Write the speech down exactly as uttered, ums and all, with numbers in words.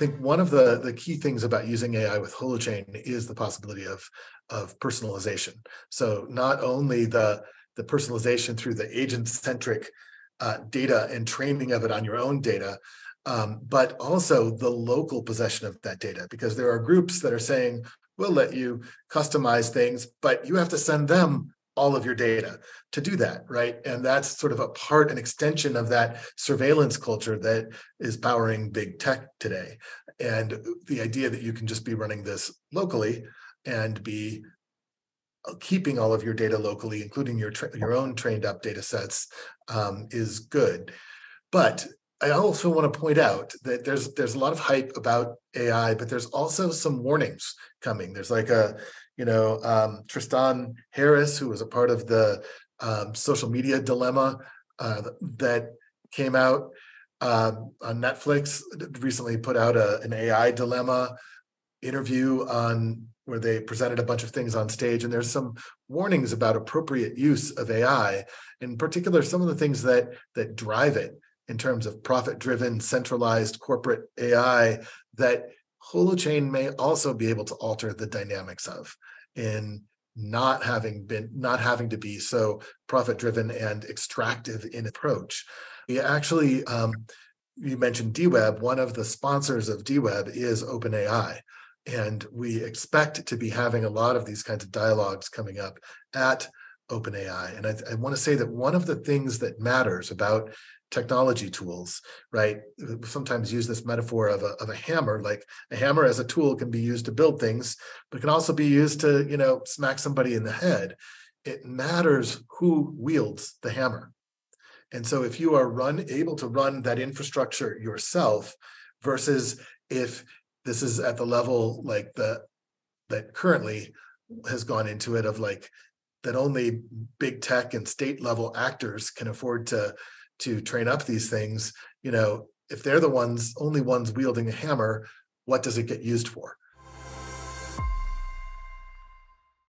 think one of the, the key things about using A I with Holochain is the possibility of, of personalization. So not only the, the personalization through the agent-centric uh, data and training of it on your own data, um, but also the local possession of that data, because there are groups that are saying, we'll let you customize things, but you have to send them all of your data to do that, right? And that's sort of a part, an extension of that surveillance culture that is powering big tech today. And the idea that you can just be running this locally and be keeping all of your data locally, including your, your own trained up data sets, um, is good. But I also want to point out that there's there's a lot of hype about A I, but there's also some warnings coming. There's like a, you know, um, Tristan Harris, who was a part of the um, social media dilemma uh, that came out um, on Netflix, recently put out a, an A I dilemma interview on where they presented a bunch of things on stage. And there's some warnings about appropriate use of A I, in particular, some of the things that that drive it, in terms of profit-driven, centralized corporate A I that Holochain may also be able to alter the dynamics of, in not having been not having to be so profit-driven and extractive in approach. We actually, um, you mentioned D web. One of the sponsors of D web is Open A I, and we expect to be having a lot of these kinds of dialogues coming up at Open A I. And I, I want to say that one of the things that matters about technology tools, right? We sometimes use this metaphor of a, of a hammer. Like a hammer as a tool can be used to build things, but can also be used to, you know, smack somebody in the head. It matters who wields the hammer. And so if you are run able to run that infrastructure yourself, versus if this is at the level like the that currently has gone into it, of like that only big tech and state level actors can afford to to train up these things, you know, if they're the ones, only ones wielding a hammer, what does it get used for?